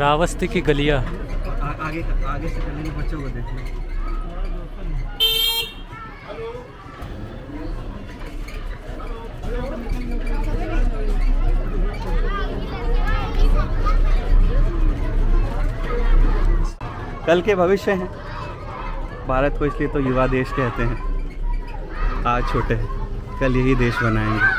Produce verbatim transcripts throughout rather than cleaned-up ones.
श्रावस्ती की गलियां। आगे आगे से चलेंगे, बच्चों को देखते हैं। कल के भविष्य हैं भारत को, इसलिए तो युवा देश कहते हैं। आज छोटे हैं, कल यही देश बनाएंगे।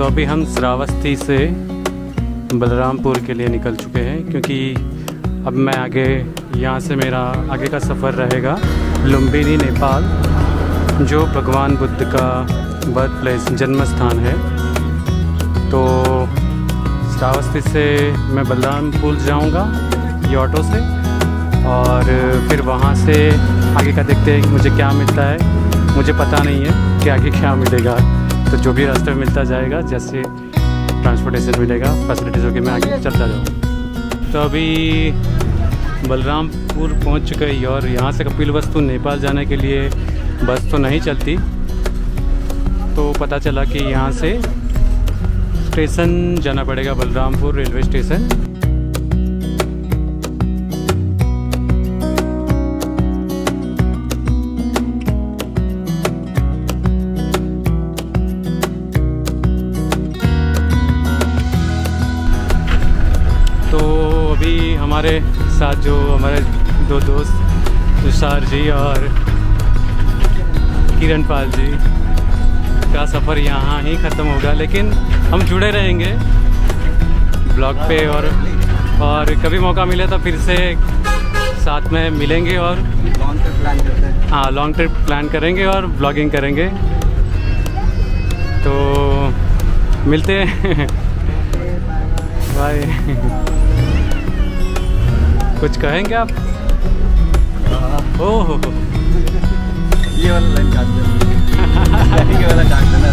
तो अभी हम श्रावस्ती से बलरामपुर के लिए निकल चुके हैं, क्योंकि अब मैं आगे यहाँ से मेरा आगे का सफ़र रहेगा लुम्बिनी नेपाल, जो भगवान बुद्ध का बर्थ प्लेस जन्म स्थान है। तो श्रावस्ती से मैं बलरामपुर जाऊँगा ये ऑटो से, और फिर वहाँ से आगे का देखते हैं कि मुझे क्या मिलता है। मुझे पता नहीं है कि आगे क्या मिलेगा, तो जो भी रास्ते में मिलता जाएगा, जैसे ट्रांसपोर्टेशन मिलेगा, फैसिलिटीज होगी, मैं आगे चलता जाऊँ। तो अभी बलरामपुर पहुँच चुके हैं और यहाँ से कपिलवस्तु नेपाल जाने के लिए बस तो नहीं चलती, तो पता चला कि यहाँ से स्टेशन जाना पड़ेगा, बलरामपुर रेलवे स्टेशन। हमारे साथ जो हमारे दो दोस्त तुषार जी और किरणपाल जी का सफ़र यहाँ ही ख़त्म होगा, लेकिन हम जुड़े रहेंगे ब्लॉग पे, और और कभी मौका मिले तो फिर से साथ में मिलेंगे और लॉन्ग ट्रिप प्लान करते हैं। हाँ, लॉन्ग ट्रिप प्लान करेंगे और ब्लॉगिंग करेंगे। तो मिलते हैं, बाय। कुछ कहेंगे आप? ओह ये वाला लाइन काट देना, ये वाला काट देना।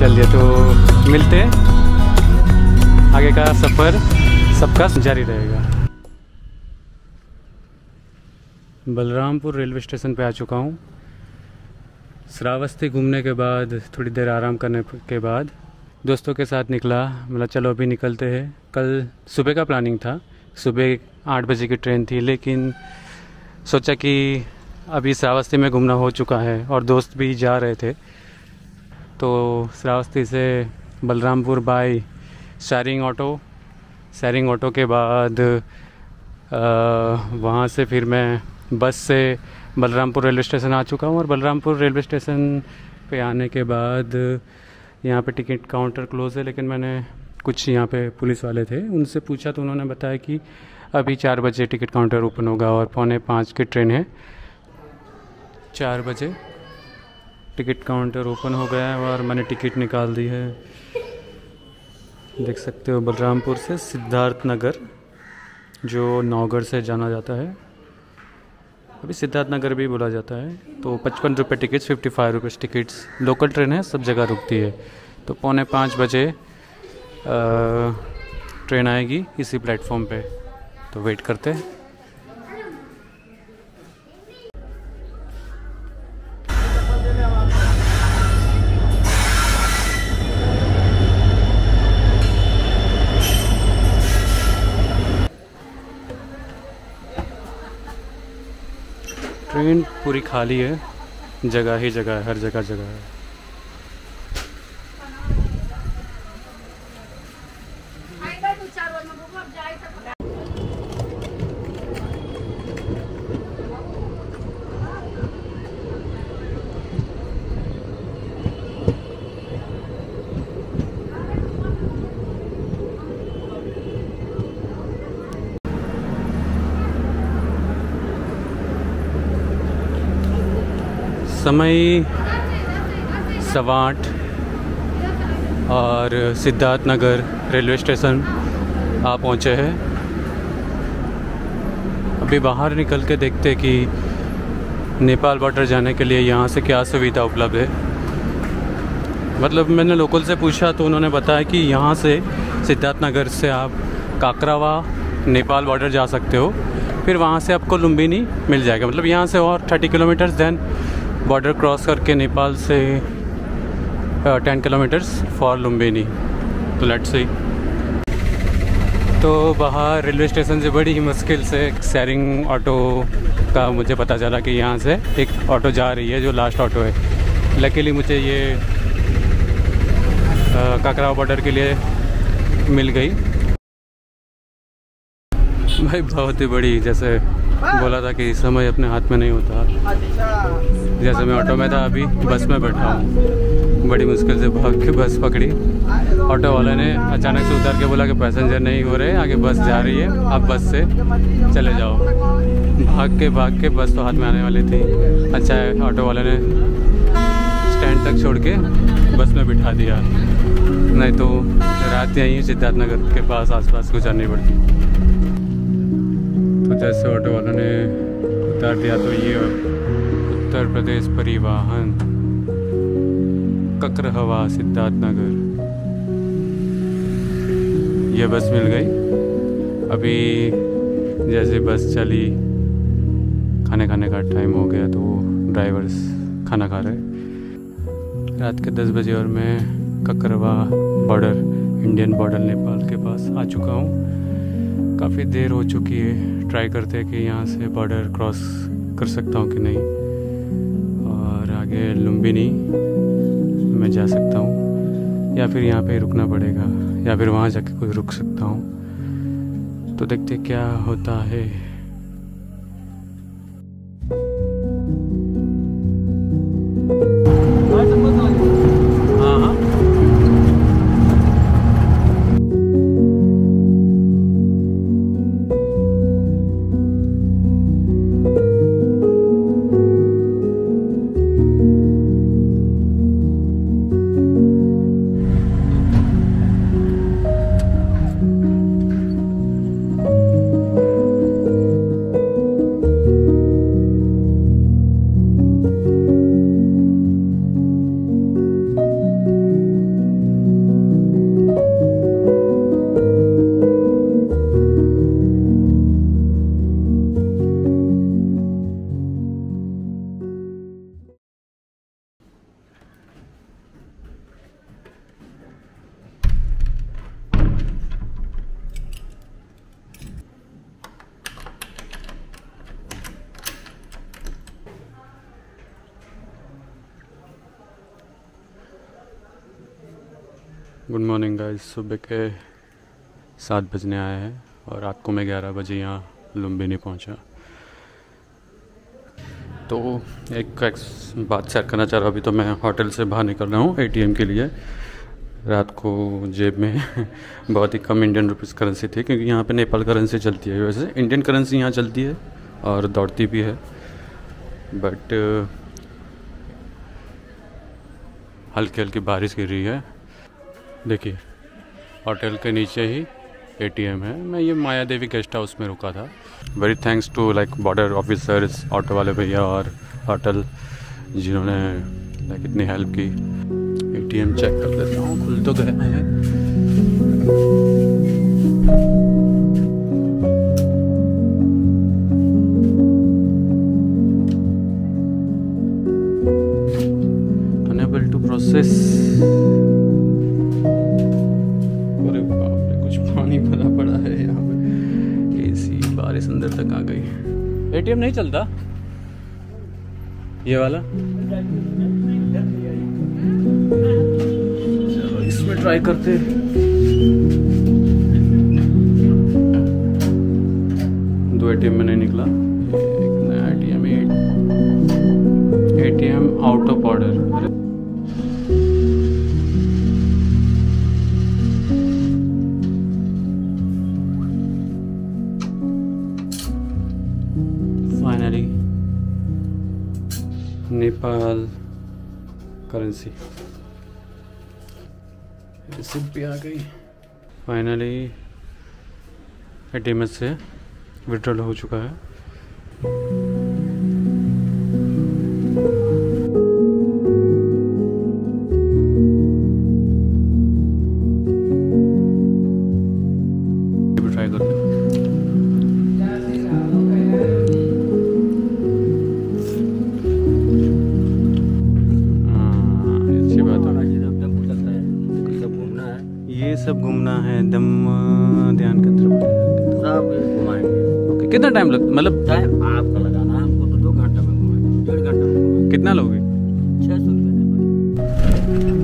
चलिए तो मिलते हैं, आगे का सफ़र सबका जारी रहेगा। बलरामपुर रेलवे स्टेशन पे आ चुका हूँ। श्रावस्ती घूमने के बाद थोड़ी देर आराम करने के बाद दोस्तों के साथ निकला, मतलब चलो अभी निकलते हैं। कल सुबह का प्लानिंग था, सुबह आठ बजे की ट्रेन थी, लेकिन सोचा कि अभी श्रावस्ती में घूमना हो चुका है और दोस्त भी जा रहे थे, तो श्रावस्ती से Balrampur by sharing auto sharing auto के बाद आ, वहाँ से फिर मैं बस से बलरामपुर रेलवे स्टेशन आ चुका हूँ। और बलरामपुर रेलवे स्टेशन पे आने के बाद यहाँ पे टिकट काउंटर क्लोज़ है, लेकिन मैंने कुछ यहाँ पे पुलिस वाले थे उनसे पूछा, तो उन्होंने बताया कि अभी चार बजे टिकट काउंटर ओपन होगा और पौने पाँच की ट्रेन है। चार बजे टिकट काउंटर ओपन हो गया है और मैंने टिकट निकाल दी है। देख सकते हो, बलरामपुर से सिद्धार्थ नगर, जो नौगढ़ से जाना जाता है, अभी सिद्धार्थ नगर भी बोला जाता है। तो पचपन रुपये tickets, fifty five rupees tickets. Local train है, सब जगह रुकती है। तो पौने पाँच बजे आ, ट्रेन आएगी इसी प्लेटफॉर्म पे, तो वेट करते हैं। ट्रेन पूरी खाली है, जगह ही जगह है, हर जगह जगह है। समय सवा आठ और सिद्धार्थ नगर रेलवे स्टेशन आ पहुँचे हैं। अभी बाहर निकल के देखते कि नेपाल बॉर्डर जाने के लिए यहाँ से क्या सुविधा उपलब्ध है। मतलब मैंने लोकल से पूछा तो उन्होंने बताया कि यहाँ से सिद्धार्थ नगर से आप काकरावा नेपाल बॉर्डर जा सकते हो, फिर वहाँ से आपको लुम्बिनी मिल जाएगा। मतलब यहाँ से और तीस किलोमीटर्स, दैन बॉर्डर क्रॉस करके नेपाल से दस किलोमीटर्स फॉर लुम्बिनी। तो लेट्स सी। तो बाहर रेलवे स्टेशन से बड़ी ही मुश्किल से एक शेयरिंग ऑटो का मुझे पता चला कि यहाँ से एक ऑटो जा रही है जो लास्ट ऑटो है। लकीली मुझे ये काकरावा बॉर्डर के लिए मिल गई। भाई बहुत ही बड़ी, जैसे बोला था कि समय अपने हाथ में नहीं होता। जैसे मैं ऑटो में था, अभी बस में बैठा हूँ। बड़ी मुश्किल से भाग के बस पकड़ी। ऑटो वाले ने अचानक से उतार के बोला कि पैसेंजर नहीं हो रहे, आगे बस जा रही है, आप बस से चले जाओ। भाग के भाग के बस तो हाथ में आने वाली थी। अच्छा है ऑटो वाले ने स्टैंड तक छोड़ के बस में बिठा दिया, नहीं तो रात यहीं सिद्धार्थ नगर के पास आसपास गुजारनी पड़ती। तो जैसे ऑटो वालों ने उतार दिया तो ये उत्तर प्रदेश परिवहन काकरावा सिद्धार्थ नगर यह बस मिल गई। अभी जैसे बस चली, खाने खाने का टाइम हो गया तो ड्राइवर्स खाना खा रहे। रात के दस बजे और मैं Kakrawa border, Indian border Nepal के पास आ चुका हूँ। काफ़ी देर हो चुकी है। ट्राई करते हैं कि यहाँ से बॉर्डर क्रॉस कर सकता हूँ कि नहीं, और आगे लुम्बिनी मैं जा सकता हूँ या फिर यहाँ पे रुकना पड़ेगा या फिर वहाँ जाके कुछ रुक सकता हूँ। तो देखते क्या होता है। Good morning guys. सुबह के सात बजने आए हैं और रात को मैं ग्यारह बजे यहाँ लुम्बिनी पहुँचा। तो एक, एक बात शेयर करना चाह रहा हूँ। अभी तो मैं होटल से बाहर निकल रहा हूँ एटीएम के लिए। रात को जेब में बहुत ही कम इंडियन रुपीस करेंसी थी, क्योंकि यहाँ पे नेपाल करेंसी चलती है। वैसे इंडियन करेंसी यहाँ चलती है और दौड़ती भी है, बट हल्की हल्की बारिश गिर रही है। देखिए होटल के नीचे ही एटीएम है। मैं ये माया देवी गेस्ट हाउस में रुका था। Very thanks to like border officers, auto वाले भैया और होटल, जिन्होंने लाइक इतनी हेल्प की। एटीएम चेक कर लेता हूँ, खुल तो गए हैं। Unable to process. अंदर तक आ गई। एटीएम नहीं चलता ये वाला। चलो इसमें ट्राई करते। दो एटीएम में नहीं निकला, एक नया ATM. ATM out of order. Nepal currency receipt भी आ गई। फाइनली एटीएम से विड्रॉल हो चुका है। सब घूमना है दम ध्यान के तरफ। ओके, कितना टाइम लग मतलब टाइम आपका लगाना है? हमको तो दो घंटे में घुमाएंगे, डेढ़ घंटे में। कितना लोगे? छः सौ रुपये।